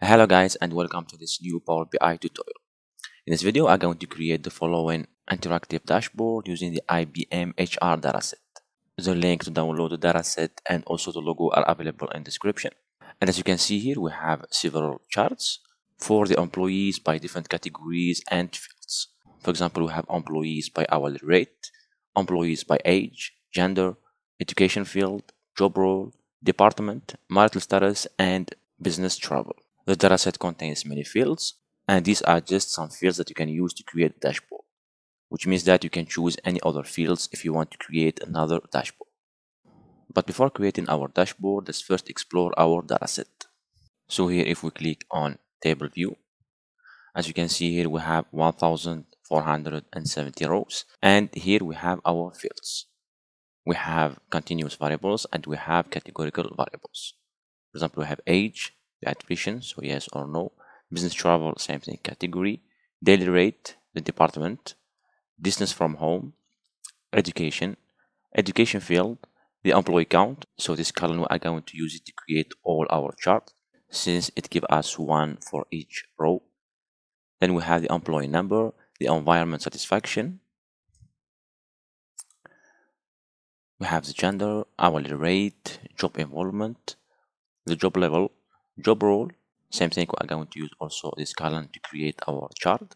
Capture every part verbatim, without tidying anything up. Hello guys, and welcome to this new Power B I tutorial. In this video, I'm going to create the following interactive dashboard using the I B M H R dataset. The link to download the dataset and also the logo are available in description. And as you can see here, we have several charts for the employees by different categories and fields. For example, we have employees by hourly rate, employees by age, gender, education field, job role, department, marital status, and business travel. The dataset contains many fields, and these are just some fields that you can use to create a dashboard, which means that you can choose any other fields if you want to create another dashboard. But before creating our dashboard, let's first explore our dataset. So here, if we click on table view, as you can see here, we have one thousand four hundred seventy rows, and here we have our fields. We have continuous variables and we have categorical variables. For example, we have age, the attrition, so yes or no, business travel, same thing, category, daily rate, the department, distance from home, education, education field, the employee count. So this column we are going to use it to create all our charts, since it gives us one for each row. Then we have the employee number, the environment satisfaction. We have the gender, hourly rate, job involvement, the job level, job role, same thing, we are going to use also this column to create our chart,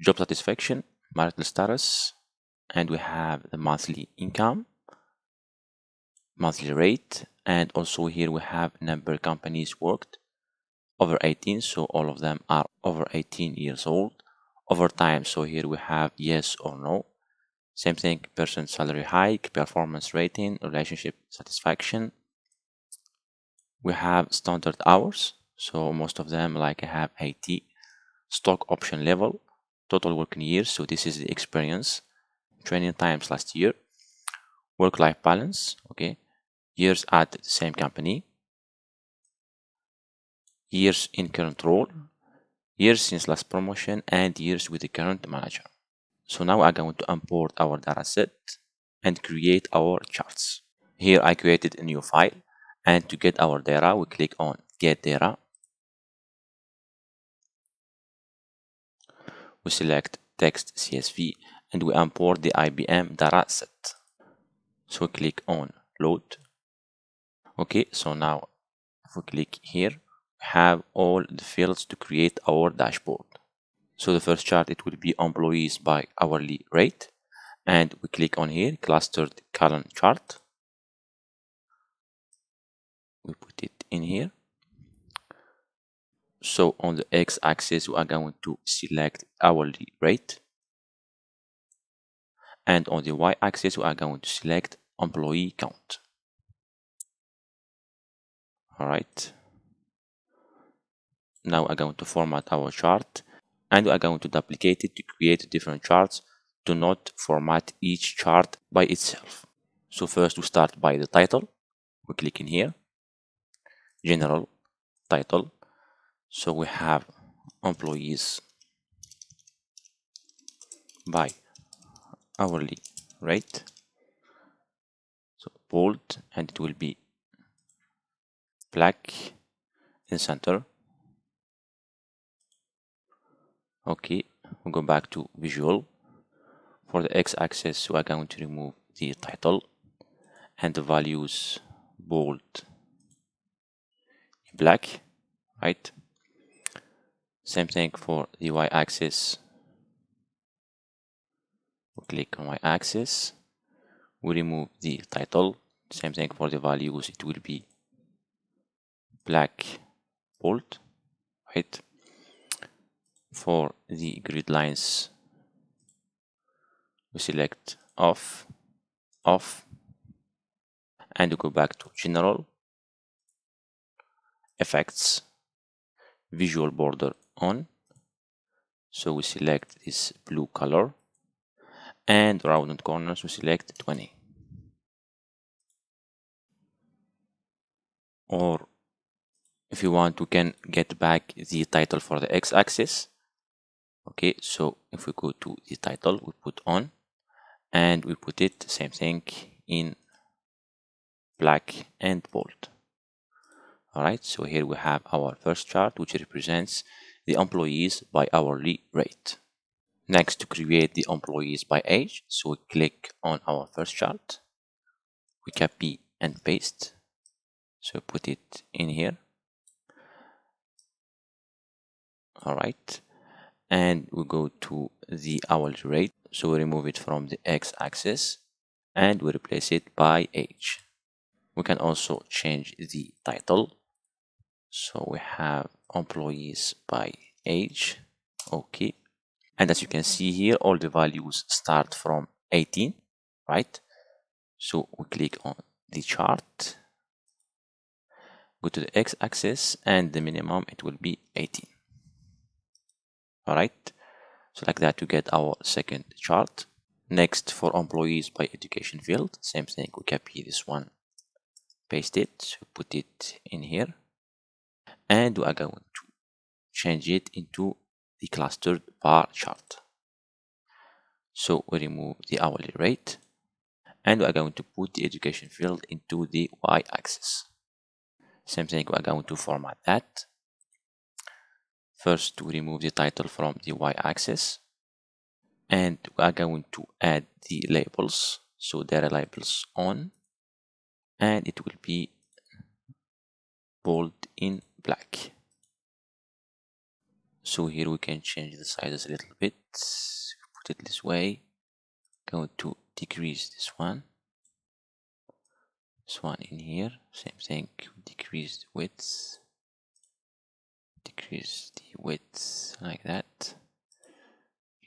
job satisfaction, marital status, and we have the monthly income, monthly rate, and also here we have number of companies worked, over eighteen, so all of them are over eighteen years old, over time, so here we have yes or no. Same thing, person salary hike, performance rating, relationship satisfaction. We have standard hours, so most of them, like I have eighty. Stock option level, total working years, so this is the experience. Training times last year. Work-life balance, okay. Years at the same company. Years in current role. Years since last promotion and years with the current manager. So now I'm going to import our dataset and create our charts. Here I created a new file, and to get our data, we click on Get Data. We select Text C S V and we import the I B M dataset. So click on Load. Okay, so now if we click here, we have all the fields to create our dashboard. So the first chart, it will be employees by hourly rate, and we click on here, clustered column chart. We put it in here. So on the x-axis, we are going to select hourly rate, and on the y-axis, we are going to select employee count. All right. Now I'm going to format our chart, and we are going to duplicate it to create different charts. Do not format each chart by itself. So first we start by the title. We click in here, general, title. So we have employees by hourly rate. So bold, and it will be black in center. Okay, we'll go back to visual. For the x-axis, we are going to remove the title and the values bold in black, right? Same thing for the y-axis. We'll click on y-axis. We remove the title. Same thing for the values. It will be black bold, right? For the grid lines, we select off, off, and we go back to general, effects, visual border on. So we select this blue color, and rounded corners, we select twenty. Or if you want, we can get back the title for the x-axis. Okay, so if we go to the title, we put on, and we put it, same thing, in black and bold. Alright, so here we have our first chart, which represents the employees by hourly rate. Next, to create the employees by age, so we click on our first chart, we copy and paste, so put it in here. All right, and we go to the hourly rate, so we remove it from the x-axis and we replace it by age. We can also change the title, so we have employees by age. Okay, and as you can see here, all the values start from eighteen, right? So we click on the chart, go to the x-axis, and the minimum it will be eighteen. All right, so like that you get our second chart. Next, for employees by education field, same thing, we copy this one, paste it, so put it in here, and we are going to change it into the clustered bar chart. So we remove the hourly rate and we are going to put the education field into the y-axis. Same thing, we are going to format that. First, we remove the title from the y-axis and we are going to add the labels, so there are labels on, and it will be bold in black. So here we can change the sizes a little bit, put it this way, going to decrease this one, this one in here, same thing, decrease the width, decrease the width like that.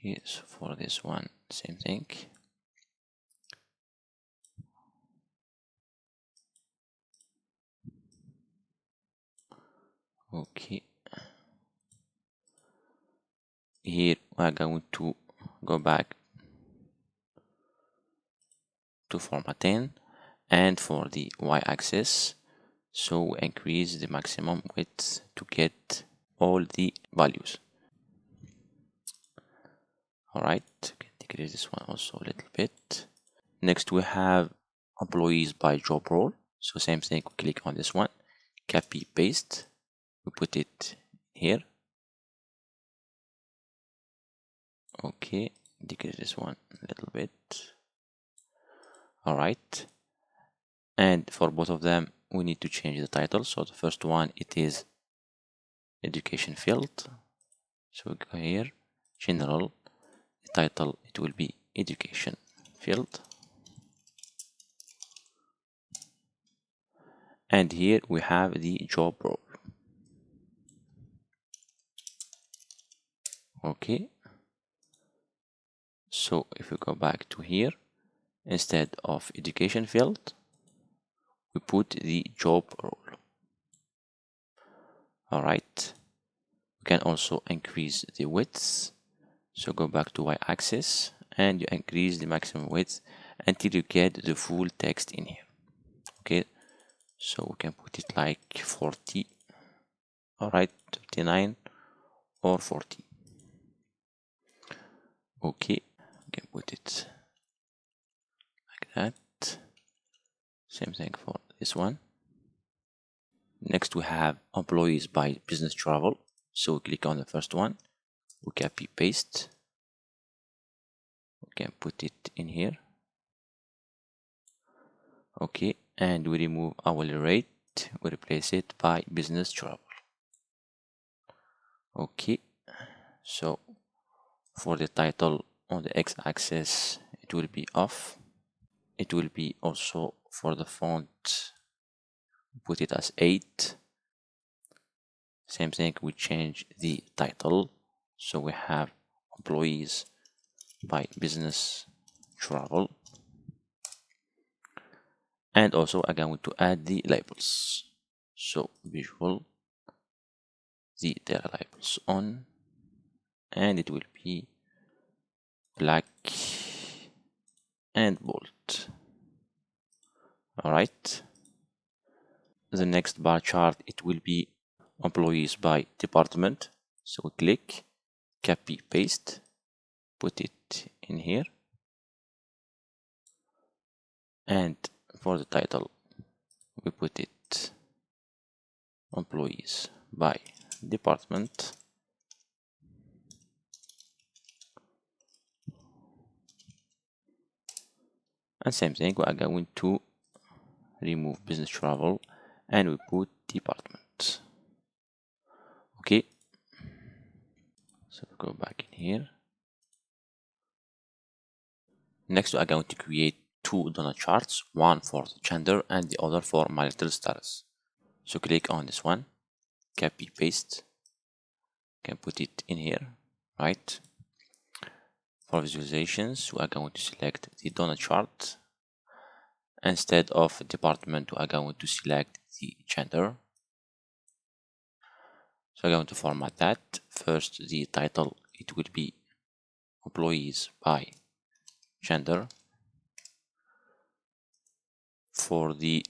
Yes, for this one, same thing. Okay, here we are going to go back to formatting, and for the y-axis, so we increase the maximum width to get all the values. All right, decrease this one also a little bit. Next, we have employees by job role, so same thing, we click on this one, copy paste, we put it here. Okay, decrease this one a little bit. All right, and for both of them we need to change the title. So the first one, it is education field, so we go here, general, the title it will be education field, and here we have the job role. Okay, so if we go back to here, instead of education field we put the job role. All right, we can also increase the width, so go back to y-axis and you increase the maximum width until you get the full text in here. Okay, so we can put it like forty, all right, thirty-nine or forty. Okay, we can put it like that. Same thing for this one. Next, we have employees by business travel, so we click on the first one, we copy paste, we can put it in here. Okay, and we remove hourly rate, we replace it by business travel. Okay, so for the title, on the x-axis it will be off, it will be also for the font, put it as eight. Same thing, we change the title, so we have employees by business travel, and also I'm going to add the labels, so visual, the there are labels on, and it will be black and bold. All right, the next bar chart, it will be employees by department, so click, copy paste, put it in here, and for the title we put it employees by department and same thing, we are going to remove business travel and we put department. Okay, so we go back in here. Next we are going to create two donor charts, one for the gender and the other for marital status. So click on this one, copy paste, can put it in here, right? For visualizations we are going to select the donor chart. Instead of department we are going to select the gender. So I'm going to format that. First the title, it will be employees by gender. For the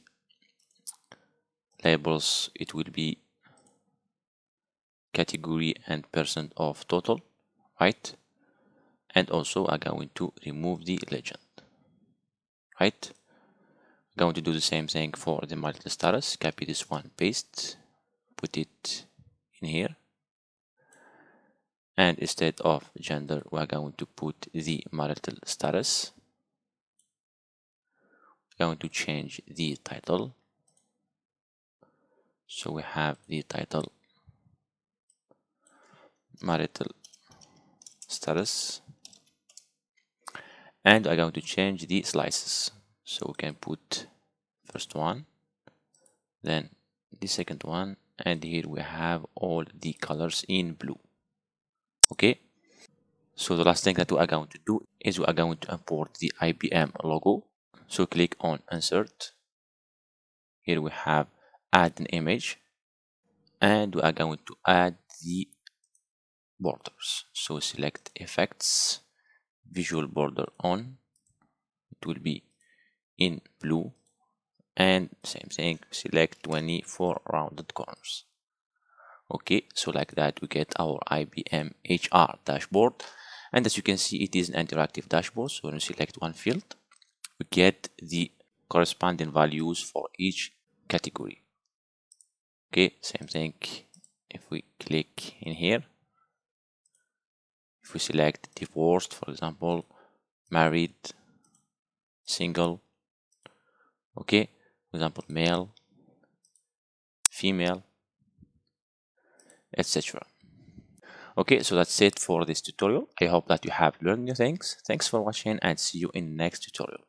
labels it will be category and percent of total, right? And also I'm going to remove the legend, right? I'm going to do the same thing for the marital status. Copy this one, paste, put it in here. And instead of gender we're going to put the marital status. We're going to change the title, so we have the title marital status, and I'm going to change the slices, so we can put first one, then the second one, and here we have all the colors in blue. Okay, so the last thing that we are going to do is we are going to import the I B M logo. So click on insert. Here we have add an image, and we are going to add the borders. So select effects, visual border on, it will be in blue, and same thing, select twenty-four rounded corners. Okay, so like that we get our I B M H R dashboard, and as you can see it is an interactive dashboard. So when we select one field we get the corresponding values for each category. Okay, same thing, if we click in here, if we select divorced for example, married, single, okay, for example male, female, etc. Okay, so that's it for this tutorial. I hope that you have learned new things. Thanks for watching and see you in the next tutorial.